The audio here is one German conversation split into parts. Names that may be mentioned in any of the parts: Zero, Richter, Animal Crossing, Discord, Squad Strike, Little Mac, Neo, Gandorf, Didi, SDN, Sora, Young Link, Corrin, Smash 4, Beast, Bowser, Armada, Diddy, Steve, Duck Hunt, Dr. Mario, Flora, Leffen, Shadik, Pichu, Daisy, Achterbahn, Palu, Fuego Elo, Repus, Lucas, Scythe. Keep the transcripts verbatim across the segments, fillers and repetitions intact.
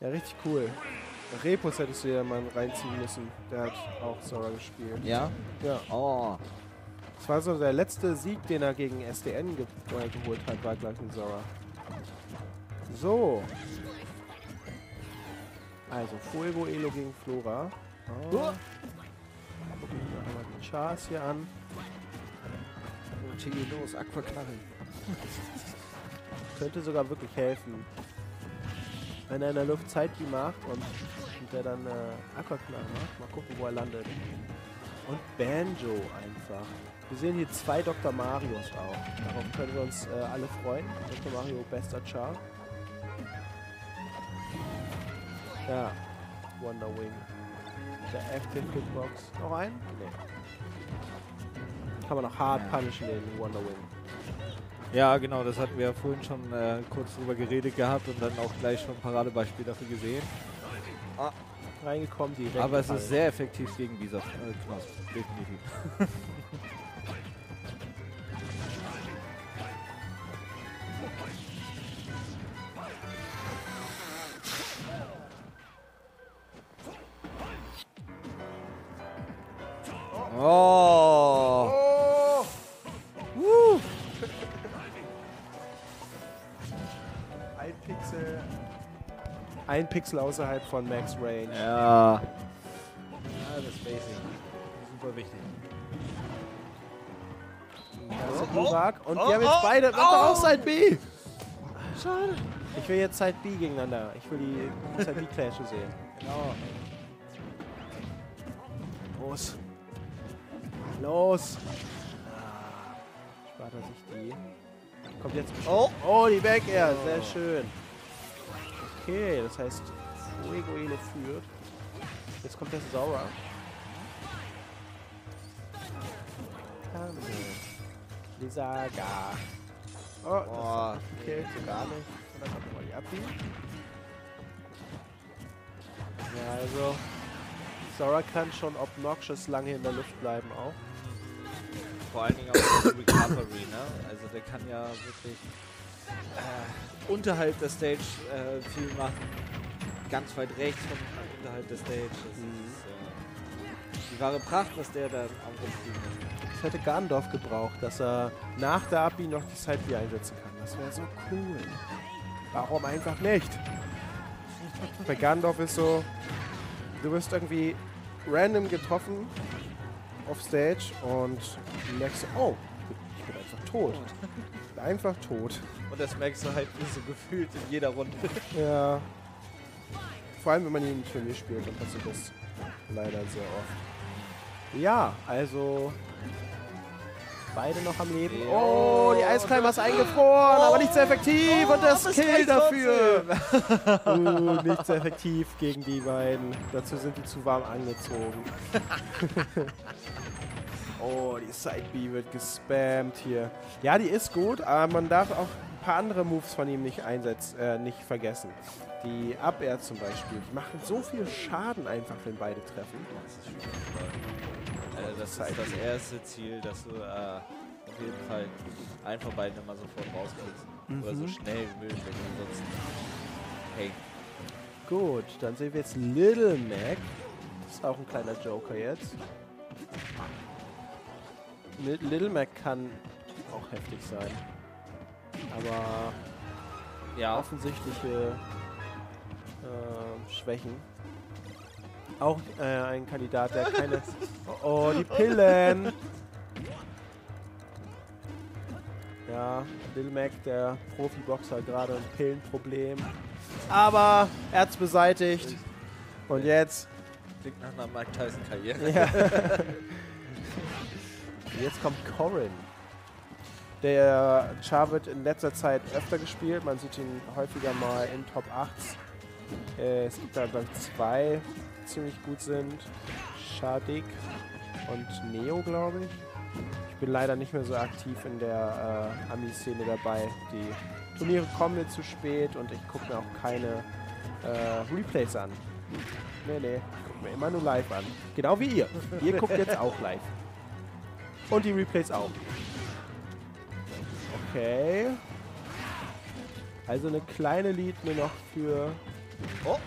Ja, richtig cool. Repus hättest du ja mal reinziehen müssen. Der hat auch Sora gespielt. Ja? Ja. Oh. Das war so der letzte Sieg, den er gegen S D N ge äh, geholt hat, war gleich ein Sora. So. Also, Fuego Elo gegen Flora. Oh. Gucken wir mal den Chars hier an. Und Chili los, Aquaknarren. Könnte sogar wirklich helfen. Wenn er in der Luft Zeitbeam macht und, und der dann äh, Aquaknarren macht. Mal gucken, wo er landet. Und Banjo einfach. Wir sehen hier zwei Doktor Marios auch. Darauf können wir uns äh, alle freuen. Doktor Mario, bester Char. Ja, Wonder Wing. Der Active Hitbox. Noch ein? Nee. Kann man noch hart punishen, den Wonder Wing. Ja, genau, das hatten wir ja vorhin schon äh, kurz drüber geredet gehabt und dann auch gleich schon ein Paradebeispiel dafür gesehen. Ah. Reingekommen, direkt. Aber es ist sehr effektiv gegen dieser Knopf. Definitiv. Oh! Oh. Woo. Ein Pixel. Ein Pixel außerhalb von Max Range. Ja. Ja, das ist basic. Super wichtig. Das ist Murak. Und wir haben jetzt beide. Macht doch auch Side B! Schade. Ich will jetzt Side B gegeneinander. Ich will die Side B Clashes sehen. Genau. Los. Los! Ah, spart er sich die. Kommt jetzt. Oh, oh, die Back Air, sehr schön. Okay, das heißt, Fuego Elo führt. Jetzt kommt der Sora. Die Saga. Oh, das oh, okay, so gar nicht. Und dann kommt nochmal die Abwehr. Ja, also. Sora kann schon obnoxious lange in der Luft bleiben auch. Vor allen Dingen auch der Recovery, ne? Also der kann ja wirklich äh, unterhalb der Stage äh, viel machen. Ganz weit rechts von unterhalb der Stage. Das mhm. ist, äh, die wahre Pracht, was der da am Spiel hat. Das hätte Gandorf gebraucht, dass er nach der Abi noch die Side B einsetzen kann. Das wäre so cool. Warum einfach nicht? Bei Gandorf ist so... Du wirst irgendwie random getroffen auf Stage und merkst du, oh, ich bin einfach tot. Ich bin einfach tot. Und das merkst du halt so gefühlt in jeder Runde. Ja. Vor allem, wenn man ihn im Turnier spielt, dann passiert das leider sehr oft. Ja, also beide noch am Leben. Ja. Oh, die Eiskleim ist eingefroren, oh, aber nicht sehr effektiv. Oh, und das Kill dafür. uh, nicht sehr effektiv gegen die beiden. Dazu sind die zu warm angezogen. Oh, die Side B wird gespammt hier. Ja, die ist gut, aber man darf auch ein paar andere Moves von ihm nicht einsetzen, äh, nicht vergessen. Die Up Air zum Beispiel. Die machen so viel Schaden einfach, wenn beide treffen. Das ist schwierig. Also das ist das erste Ziel, dass du äh, auf jeden Fall einen von beiden immer sofort rauskriegst. Mhm. Oder so schnell wie möglich, ansonsten. Hey. Gut, dann sehen wir jetzt Little Mac. Das ist auch ein kleiner Joker jetzt. Little Mac kann auch heftig sein. Aber ja, offensichtliche äh, Schwächen. Auch äh, ein Kandidat, der keine... Oh, oh, die Pillen! Ja, Lil Mac, der Profiboxer, gerade ein Pillenproblem. Aber er hat's beseitigt. Und jetzt... Klingt nach einer Mike Tyson-Karriere. Ja. Jetzt kommt Corrin. Der Char wird in letzter Zeit öfter gespielt. Man sieht ihn häufiger mal in Top acht. Äh, es gibt da, glaube ich, zwei... ziemlich gut sind. Shadik und Neo, glaube ich. Ich bin leider nicht mehr so aktiv in der äh, Ami-Szene dabei. Die Turniere kommen mir zu spät und ich gucke mir auch keine äh, Replays an. Nee, nee. Ich gucke mir immer nur live an. Genau wie ihr. Ihr guckt jetzt auch live. Und die Replays auch. Okay. Also eine kleine Lead nur noch für Oh.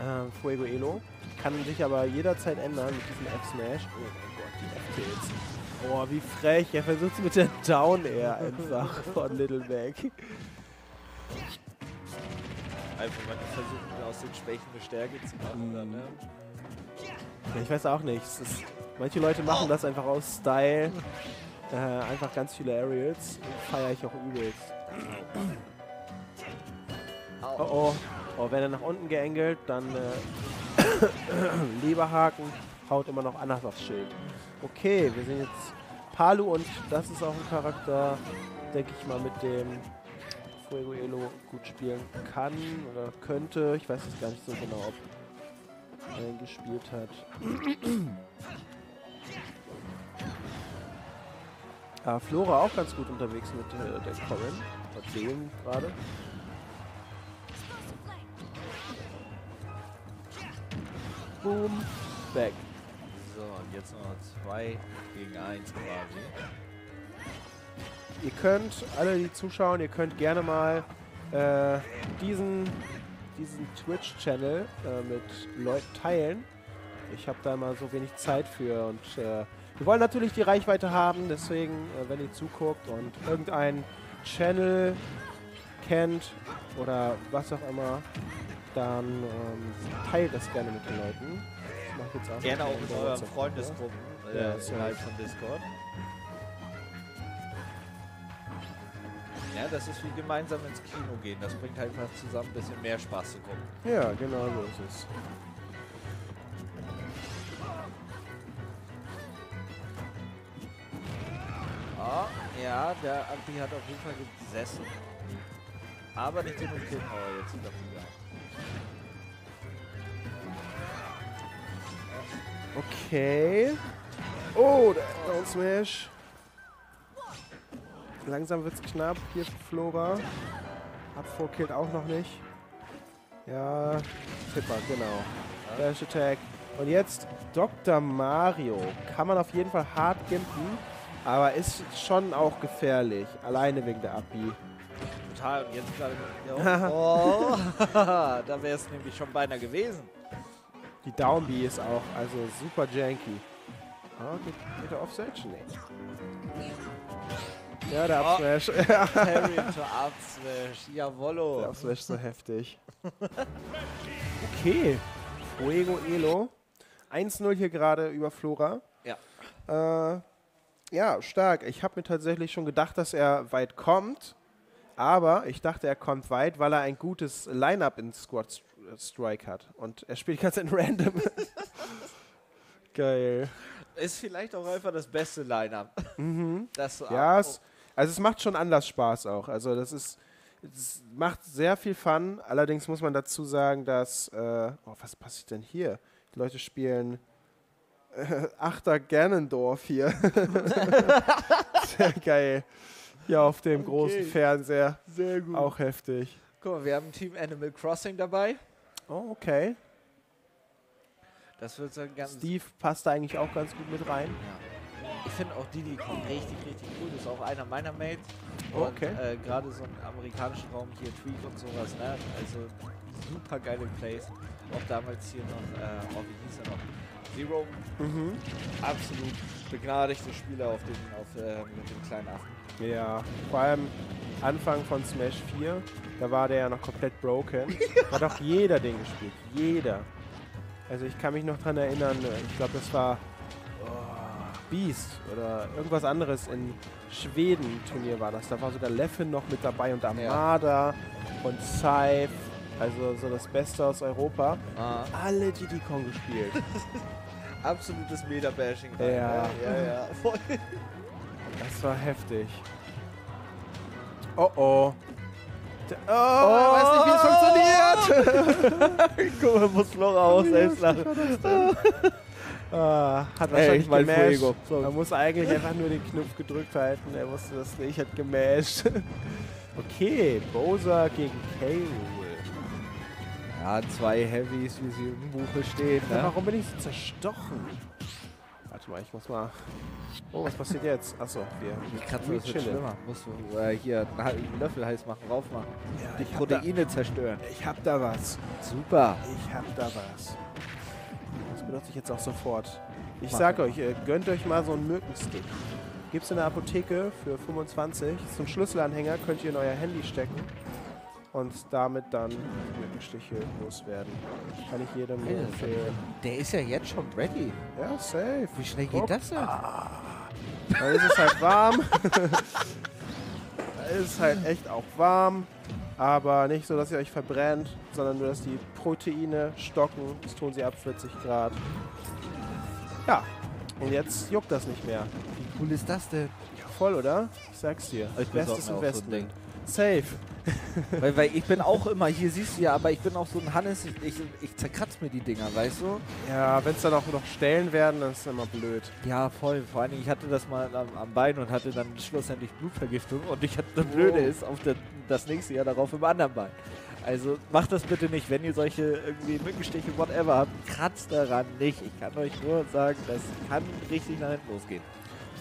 ähm, Fuego Elo. Kann sich aber jederzeit ändern mit diesem F-Smash. Oh mein Gott, die F-Kills. Oh, wie frech. Er versucht es mit der Down-Air einfach von Little Mac. Einfach mal versuchen, aus den Schwächen eine Stärke zu machen. Dann, ne? Ja, ich weiß auch nicht. Es ist, manche Leute machen das einfach aus Style. Äh, einfach ganz viele Aerials. Feiere ich auch übelst. Oh oh. Oh, wenn er nach unten geangelt, dann äh, Leberhaken haut immer noch anders aufs Schild. Okay, wir sind jetzt Palu und das ist auch ein Charakter, denke ich mal, mit dem Fuego Elo gut spielen kann oder könnte. Ich weiß es gar nicht so genau, ob er ihn gespielt hat. Ah, Flora auch ganz gut unterwegs mit äh, der Corrin. Bei dem gerade. Boom. Back. So, und jetzt noch zwei gegen eins quasi. Ihr könnt, alle die zuschauen, ihr könnt gerne mal äh, diesen, diesen Twitch-Channel äh, mit Leuten teilen. Ich habe da mal so wenig Zeit für und äh, wir wollen natürlich die Reichweite haben, deswegen, äh, wenn ihr zuguckt und irgendeinen Channel kennt oder was auch immer, dann ähm, teilt das gerne mit den Leuten. Jetzt auch gerne auch mit euren Freundesgruppen ja, innerhalb von Discord. Ja, das ist wie gemeinsam ins Kino gehen. Das bringt halt einfach zusammen ein bisschen mehr Spaß zu gucken. Ja, genau so ist es. Oh, ja, der Anti hat auf jeden Fall gesessen. Aber nicht genug Kill Power jetzt dafür gehabt. Okay. Oh, der Down Smash. Langsam wird's knapp. Hier ist Flora. Abfuhr killt auch noch nicht. Ja, Tipper, genau. Dash Attack. Und jetzt Doktor Mario. Kann man auf jeden Fall hart gimpen, aber ist schon auch gefährlich. Alleine wegen der Abi. Total. Und jetzt gerade... Oh, da wäre es nämlich schon beinahe gewesen. Die Downbee ist auch, also super janky. Oh, geht, geht der Offside? Nee. Ja, der Upsmash. Oh, Terry to Upsmash, jawollo. Der Upsmash ist so heftig. Okay, Fuego Elo. eins null hier gerade über Flora. Ja. Äh, ja, stark. Ich habe mir tatsächlich schon gedacht, dass er weit kommt. Aber ich dachte, er kommt weit, weil er ein gutes Line-Up in Squad Strike hat. Und er spielt ganz in Random. Geil. Ist vielleicht auch einfach das beste Line-Up. Mhm. Ja, es, also es macht schon anders Spaß auch. Also das ist, es macht sehr viel Fun. Allerdings muss man dazu sagen, dass... Äh, oh, was passiert denn hier? Die Leute spielen... Äh, Achter Gandorf hier. Sehr geil. Ja, auf dem okay. großen Fernseher. Sehr gut. Auch heftig. Guck mal, wir haben Team Animal Crossing dabei. Oh, okay. Das wird so ganz. Steve passt da eigentlich auch ganz gut mit rein. Ja. Ich finde auch Didi kommt richtig, richtig cool. Das ist auch einer meiner Mates. Und, okay. Äh, gerade so einen amerikanischen Raum hier, Tweak und sowas. Ne? Also super geile Plays. Auch damals hier noch, äh, oh, wie hieß er noch? Zero. Mhm. Absolut begnadigte Spieler auf den, auf, äh, mit dem kleinen Affen. Ja, vor allem Anfang von Smash vier, da war der ja noch komplett broken. Hat auch jeder den gespielt. Jeder. Also ich kann mich noch dran erinnern, ich glaube das war oh, Beast oder irgendwas anderes in Schweden Turnier war das. Da war sogar Leffen noch mit dabei und Armada ja. und Scythe. Also so das Beste aus Europa. Ah. Alle Diddy Kong gespielt. Absolutes Meta-Bashing. Ja, ja, ja. Voll. Das war heftig. Oh oh. Oh, oh ich weiß nicht, wie es funktioniert. Guck mal, muss Flora aus, selbst lachen. Ah, hat wahrscheinlich mal gemasht. Man muss eigentlich einfach nur den Knopf gedrückt halten. Er wusste das nicht, hat gemasht. Okay, Bowser gegen K-Rule. Ja, zwei Heavies, wie sie im Buche stehen. Ne? Warum bin ich so zerstochen? Warte mal, ich muss mal... Oh, was passiert jetzt? Achso, wir... Ich kann so schlimmer. Musst du äh, hier einen Löffel heiß machen, raufmachen. Ja, die Proteine da, zerstören. Ich hab da was. Super. Ich hab da was. Das benutze ich jetzt auch sofort. Ich Mach sag mal. euch, äh, gönnt euch mal so einen Mückenstick. Gibt's in der Apotheke für fünfundzwanzig. Zum Schlüsselanhänger könnt ihr in euer Handy stecken. Und damit dann Mückenstiche loswerden. Kann ich jedem hey, empfehlen. Der ist ja jetzt schon ready. Ja, safe. Wie schnell Guck. geht das denn? Ah. Dann ist es halt warm. Da ist es halt echt auch warm. Aber nicht so, dass ihr euch verbrennt, sondern nur, dass die Proteine stocken. Das tun sie ab vierzig Grad. Ja, und jetzt juckt das nicht mehr. Wie cool ist das denn? Ja, voll, oder? Ich sag's dir. Ich Bestes Investment. So safe. weil, weil ich bin auch immer, hier siehst du ja, aber ich bin auch so ein Hannes, ich, ich zerkratze mir die Dinger, weißt du? Ja, wenn es dann auch noch Stellen werden, dann ist es immer blöd. Ja, voll. Vor allen Dingen, ich hatte das mal am, am Bein und hatte dann schlussendlich Blutvergiftung und ich hatte eine oh. blöde ist auf der, das nächste Jahr darauf im anderen Bein. Also macht das bitte nicht, wenn ihr solche irgendwie Mückenstiche, whatever habt, kratzt daran nicht. Ich kann euch nur sagen, das kann richtig nach hinten losgehen.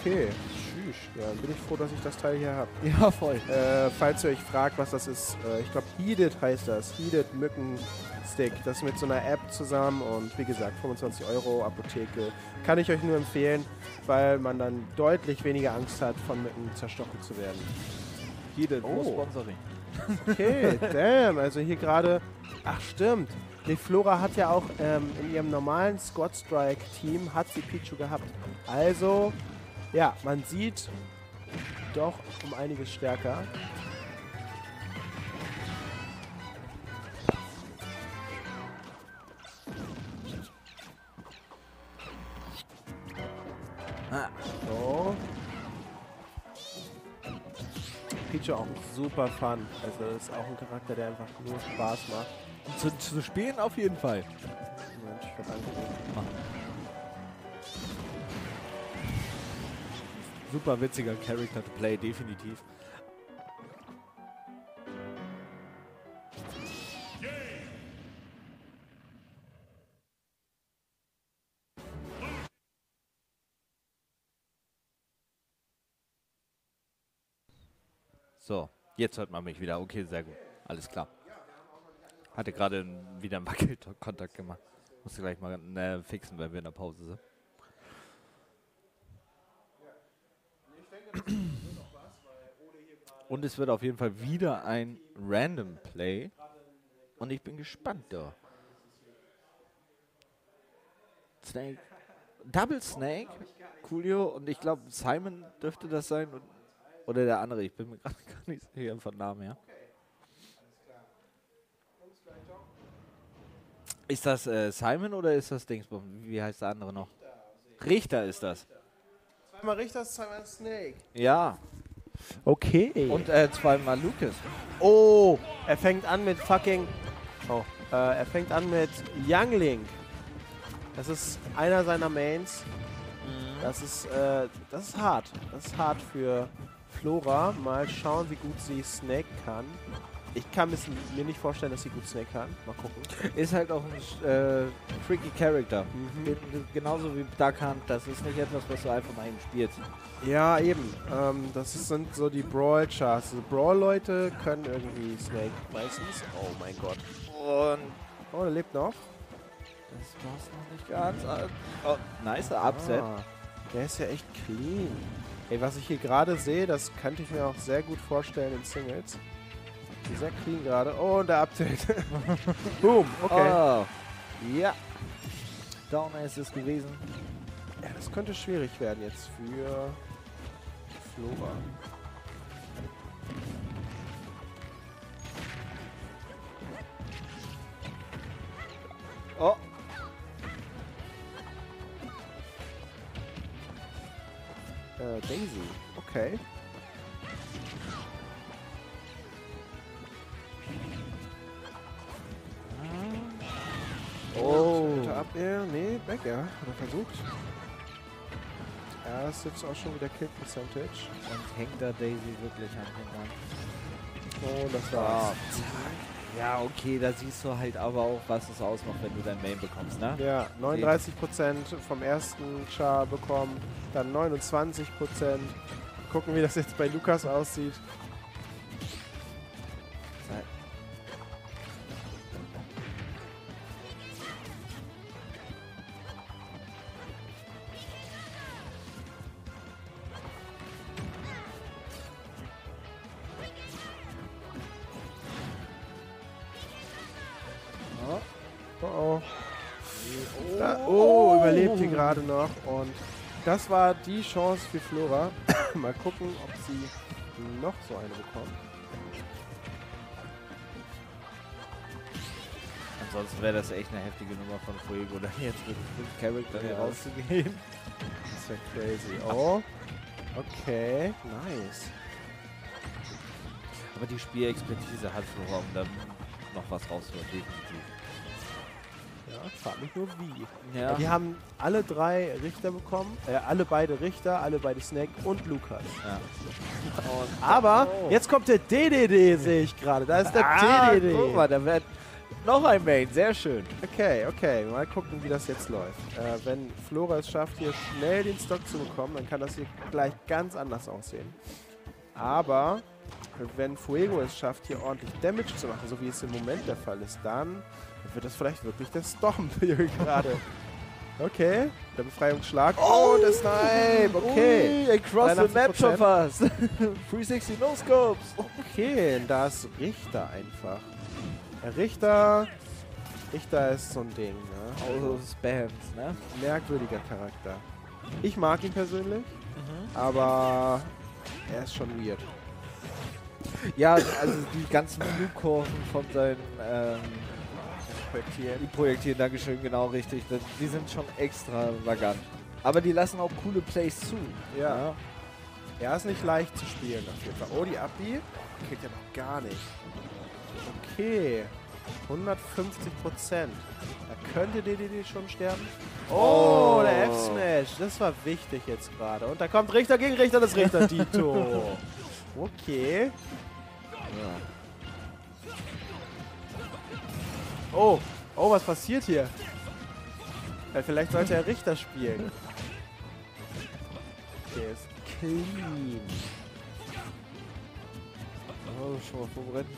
Okay, tschüss. Ja, bin ich froh, dass ich das Teil hier habe. Ja, voll. Äh, falls ihr euch fragt, was das ist, äh, ich glaube, Heated heißt das. Heated Mückenstick. Das ist mit so einer App zusammen und wie gesagt, fünfundzwanzig Euro, Apotheke. Kann ich euch nur empfehlen, weil man dann deutlich weniger Angst hat, von Mücken zerstochen zu werden. Heated, oh. Sponsoring. Okay, damn. Also hier gerade... Ach, stimmt. Die Flora hat ja auch ähm, in ihrem normalen Squad Strike Team hat sie Pichu gehabt. Also... Ja, man sieht doch um einiges stärker. Ah. So. Pichu auch super fun. Also das ist auch ein Charakter, der einfach nur Spaß macht. Zu, zu spielen auf jeden Fall. Mensch, ich hab angerufen. Super witziger Character to play, definitiv. So, jetzt hört man mich wieder. Okay, sehr gut. Alles klar. Hatte gerade wieder einen Wackelkontakt gemacht. Musste gleich mal äh, fixen, weil wir in der Pause sind. Und es wird auf jeden Fall wieder ein Random Play. Und ich bin gespannt da. Snake. Double Snake. Coolio. Und ich glaube, Simon dürfte das sein. Und, oder der andere. Ich bin mir gerade gar nicht sicher von Namen her. Ist das äh, Simon oder ist das Dingsbum? Wie heißt der andere noch? Richter ist das. Zweimal Richter, zweimal Snake. Ja. Okay. Und äh, zweimal Lucas. Oh, er fängt an mit fucking... Oh. Äh, er fängt an mit Young Link. Das ist einer seiner Mains. Mhm. Das ist, äh, das ist hart. Das ist hart für Flora. Mal schauen, wie gut sie Snake kann. Ich kann mir nicht vorstellen, dass sie gut Snake kann. Mal gucken. Ist halt auch ein äh, tricky Character. Mhm. Genauso wie Duck Hunt. Das ist nicht etwas, was du einfach mal eben spielst. Ja, eben. Ähm, das sind so die Brawl-Chars. Also Brawl-Leute können irgendwie Snake meistens. Oh mein Gott. Und oh, der lebt noch. Das war's noch nicht ganz. Mhm. Oh, nice Upset. Ah, der ist ja echt clean. Ey, was ich hier gerade sehe, das könnte ich mir auch sehr gut vorstellen in Singles. Sehr clean gerade. Oh, und der Update. Boom, okay. Oh. Ja. Down ist es gewesen. Ja, das könnte schwierig werden jetzt für Flora. Oh. Äh, Daisy. Okay. Oh. Ab-Air, nee, Back-Air. Hat er versucht. Ja, das ist jetzt auch schon wieder Kill-Percentage. Und hängt da Daisy wirklich an den Mann. Oh, das war's. Ah. Ja, okay, da siehst du halt aber auch, was es ausmacht, wenn du dein Main bekommst, ne? Ja, neununddreißig Prozent vom ersten Char bekommen, dann neunundzwanzig Prozent. Gucken, wie das jetzt bei Lukas aussieht. Noch und das war die Chance für Flora. Mal gucken, ob sie noch so eine bekommt. Ansonsten wäre das echt eine heftige Nummer von Fuego, dann jetzt mit fünf Charakter hier rauszugehen. Das wäre crazy. Oh, okay, nice. Aber die Spielexpertise hat Flora, um dann noch was rauszuholen, definitiv. Ich frag mich nur wie. Ja. Die haben alle drei Richter bekommen, äh, alle beide Richter, alle beide Snake und Lukas. Ja. Und aber oh. jetzt kommt der D D D, sehe ich gerade. Da ist der ah, D D D. Guck mal, da wird noch ein Main, sehr schön. Okay, okay, mal gucken, wie das jetzt läuft. Äh, wenn Flora es schafft, hier schnell den Stock zu bekommen, dann kann das hier gleich ganz anders aussehen. Aber wenn Fuego es schafft, hier ordentlich Damage zu machen, so wie es im Moment der Fall ist, dann wird das vielleicht wirklich der Storm hier gerade. Okay, der Befreiungsschlag. Oh, der Snipe, okay. Ui, across the map schon fast. dreihundertsechzig No-Scopes. Okay, da ist Richter einfach. Der Richter, Richter ist so ein Ding, ne? Also Spams, ne? Merkwürdiger Charakter. Ich mag ihn persönlich, mhm. aber er ist schon weird. Ja, also die ganzen Flugkurven von seinen ähm, Projektieren. Die Projektieren, Dankeschön, genau richtig. Das, die sind schon extravagant. Aber die lassen auch coole Plays zu. Ja. ja. Er ist nicht leicht zu spielen auf jeden Fall. Oh, die Abbi kriegt ja noch gar nicht. Okay. hundertfünfzig Prozent. Da könnte D D D schon sterben. Oh, oh. der F-Smash. Das war wichtig jetzt gerade. Und da kommt Richter gegen Richter, das Richter Dito. Okay. Ja. Oh, oh, was passiert hier? Ja, vielleicht sollte er Richter spielen. Der ist clean. Oh, schon mal vorbereitet.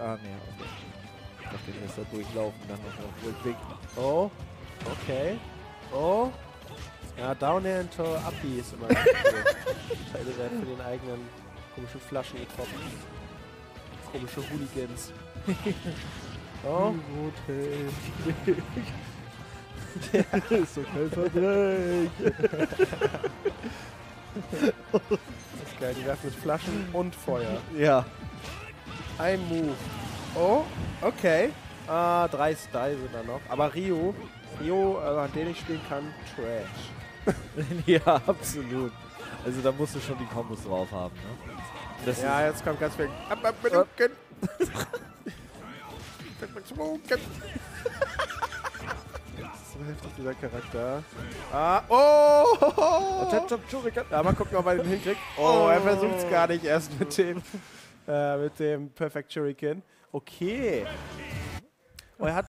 Ah, ne. Ich dachte, den lässt er durchlaufen. Dann noch mal. Oh, okay. Oh. Ja, Down Air into Uppi ist immer. Scheiße, der für den eigenen. Komische Flaschen getroffen. Komische Hooligans. Oh. Der ist so Kölferbrech. Das ist geil, die werfen mit Flaschen und Feuer. Ja. Ein Move. Oh, okay. Ah, drei Style sind da noch. Aber Rio, Rio, an den ich spielen kann, Trash. Ja, absolut. Also da musst du schon die Kombos drauf haben, ne? Das ja, jetzt kommt ganz viel. Das ist so heftig, dieser Charakter. Ah, oh! Ja, mal gucken, ob er den hinkriegt. Oh, er versucht es gar nicht erst mit dem, äh, mit dem Perfect Shuriken. Okay. Oh, er hat